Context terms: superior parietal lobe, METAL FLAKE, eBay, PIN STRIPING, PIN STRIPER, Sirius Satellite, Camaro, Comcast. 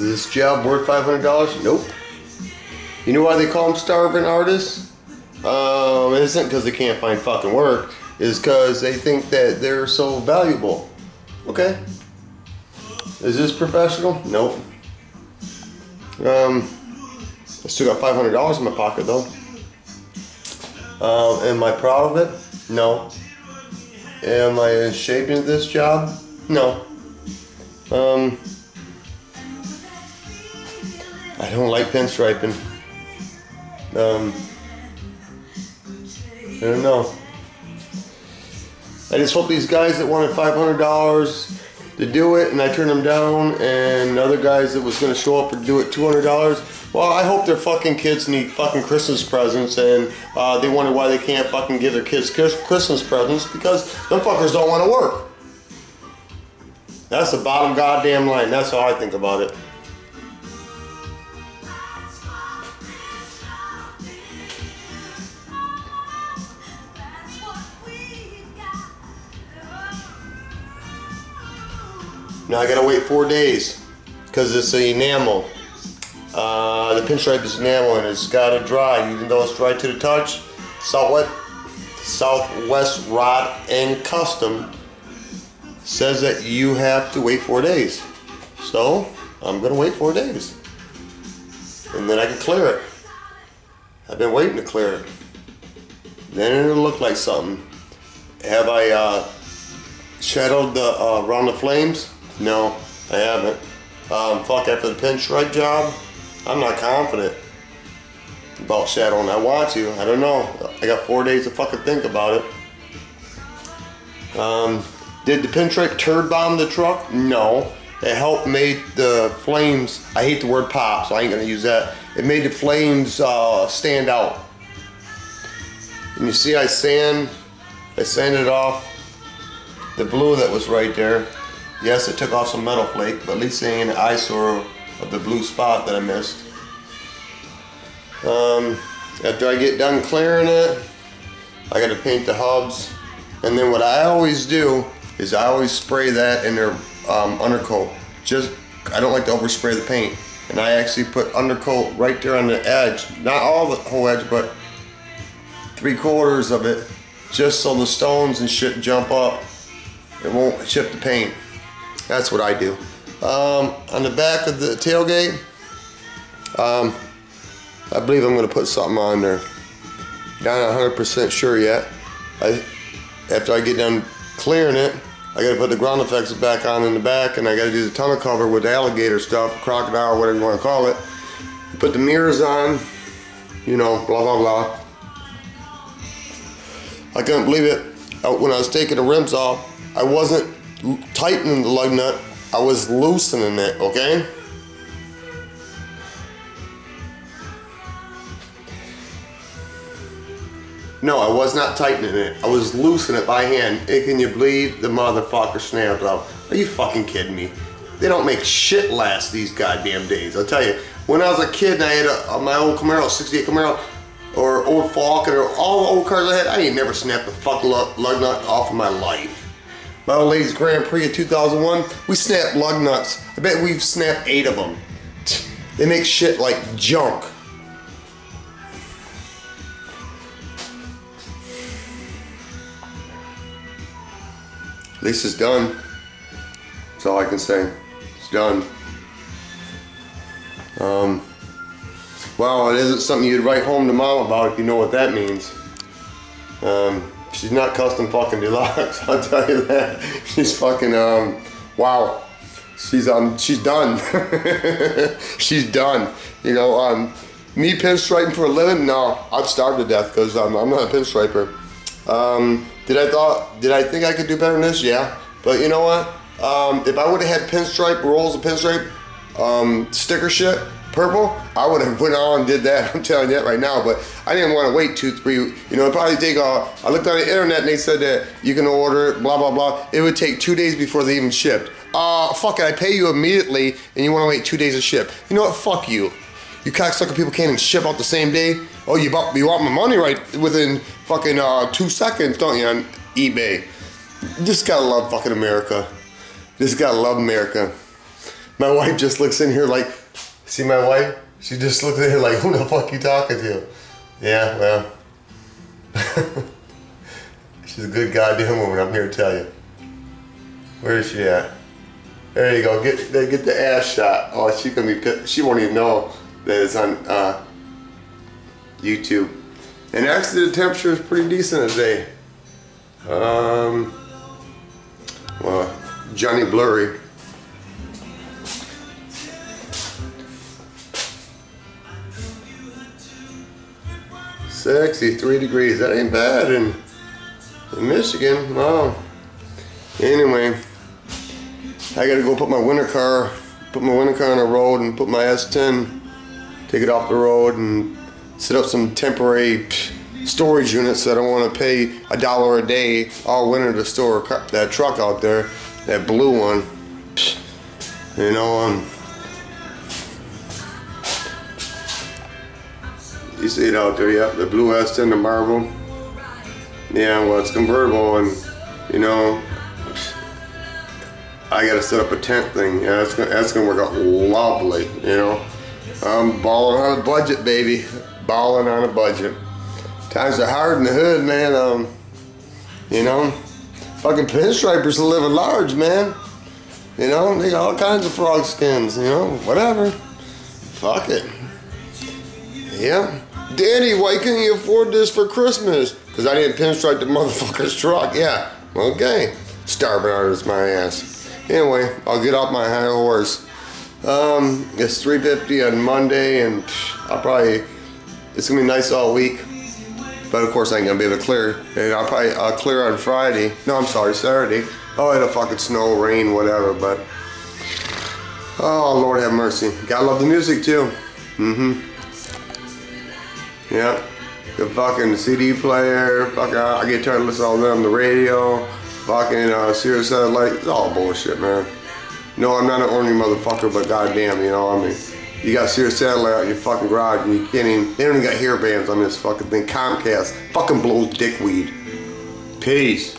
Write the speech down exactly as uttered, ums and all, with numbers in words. Is this job worth five hundred dollars? Nope. You know why they call them starving artists? Um, it isn't because they can't find fucking work. It's because they think that they're so valuable. Okay. Is this professional? Nope. Um, I still got five hundred dollars in my pocket though. Um, am I proud of it? No. Am I in shape into this job? No. Um, I don't like pinstriping. Um, I don't know. I just hope these guys that wanted five hundred dollars to do it and I turned them down, and other guys that was going to show up and do it two hundred dollars, well, I hope their fucking kids need fucking Christmas presents, and uh, they wonder why they can't fucking give their kids Christmas presents because them fuckers don't want to work. That's the bottom goddamn line. That's how I think about it. Now I gotta wait four days because it's the enamel. Uh, the pinstripe is enamel and it's gotta dry, even though it's dry to the touch. Southwest, Southwest Rod and Custom says that you have to wait four days. So I'm gonna wait four days, and then I can clear it. I've been waiting to clear it. Then it'll look like something. Have I uh, shadowed the uh, round of flames? No, I haven't. Um, fuck, after the pinstripe job, I'm not confident about shadowing. I want to. I don't know. I got four days to fucking think about it. Um, did the pinstripe turd bomb the truck? No. It helped make the flames, I hate the word pop, so I ain't going to use that. It made the flames uh, stand out. And you see I sand, I sanded off the blue that was right there. Yes, it took off some metal flake, but at least it ain't an eyesore of the blue spot that I missed. Um, after I get done clearing it, I gotta paint the hubs. And then what I always do is I always spray that in their um, undercoat. Just, I don't like to overspray the paint. And I actually put undercoat right there on the edge. Not all the whole edge, but three quarters of it. Just so the stones and shit jump up. It won't chip the paint. That's what I do. Um, on the back of the tailgate, um, I believe I'm going to put something on there. Not one hundred percent sure yet. I, after I get done clearing it, I got to put the ground effects back on in the back, and I got to do the tunnel cover with the alligator stuff, crocodile, whatever you want to call it. Put the mirrors on, you know, blah, blah, blah. I couldn't believe it. When I was taking the rims off, I wasn't tightening the lug nut, I was loosening it, okay? No, I was not tightening it. I was loosening it by hand. And can you believe the motherfucker snapped off? Are you fucking kidding me? They don't make shit last these goddamn days, I'll tell you. When I was a kid and I had a, my old Camaro, sixty-eight Camaro, or old Falcon, or all the old cars I had, I ain't never snapped the fuck lug, lug nut off in my life. My old lady's Grand Prix of two thousand one, we snapped lug nuts. I bet we've snapped eight of them. They make shit like junk. At least it's done. That's all I can say. It's done. Um, well, it isn't something you'd write home to mom about if you know what that means. Um, She's not custom fucking deluxe, I'll tell you that. She's fucking, um, wow. She's, um, she's done. She's done. You know, um, me pinstriping for a living? No, I'd starve to death because um, I'm not a pinstriper. Um, did I thought, did I think I could do better than this? Yeah. But you know what? Um, if I would have had pinstripe, rolls of pinstripe, um, sticker shit, purple, I would have went on and did that, I'm telling you that right now, but I didn't want to wait two, three, you know, it'd probably take, uh, I looked on the internet and they said that you can order it, blah, blah, blah, it would take two days before they even shipped. Uh, fuck it, I pay you immediately and you want to wait two days to ship. You know what, fuck you. You cocksucker people can't even ship out the same day. Oh, you, bought, you want my money right within fucking uh, two seconds, don't you, on eBay. You just gotta love fucking America. You just gotta love America. My wife just looks in here like, see my wife? She just looks in here like, who the fuck you talking to? Yeah, well. She's a good goddamn woman, I'm here to tell you. Where is she at? There you go, get, get the ass shot. Oh, she can be, she won't even know that it's on uh, YouTube. And actually the temperature is pretty decent today. Um, well, Johnny Blurry. sixty-three degrees, that ain't bad in, in Michigan, wow. Anyway, I gotta go put my winter car, put my winter car on the road and put my S ten, take it off the road and set up some temporary storage units so I don't want to pay a dollar a day all winter to store that truck out there, that blue one. You know, um, you see it out there, yeah, the blue S ten, the Marvel. Yeah, well, it's convertible and, you know, I gotta set up a tent thing. Yeah, that's gonna, that's gonna work out lovely, you know. I'm balling on a budget, baby. Balling on a budget. Times are hard in the hood, man. Um, you know, fucking pinstripers are living large, man. You know, they got all kinds of frog skins. You know, whatever. Fuck it. Yeah, Daddy, why couldn't you afford this for Christmas? Cause I didn't pinstripe the motherfucker's truck. Yeah. Okay. Starving artist, my ass. Anyway, I'll get off my high horse. Um, it's three fifty on Monday, and I'll probably. It's gonna be nice all week. But of course I ain't gonna be able to clear. And I'll probably I'll clear on Friday. No, I'm sorry, Saturday. Oh, it'll fucking snow, rain, whatever, but oh Lord have mercy. Gotta love the music too. Mm-hmm. Yeah. The fucking C D player, fucking I get tired of listening to all them, the radio, fucking uh Sirius Satellite, it's all bullshit, man. No, I'm not an ornery motherfucker, but goddamn, you know, I mean you got Sirius Satellite out in your fucking garage and you can't even, they don't even got hair bands on this fucking thing. Comcast fucking blows dickweed. Peace.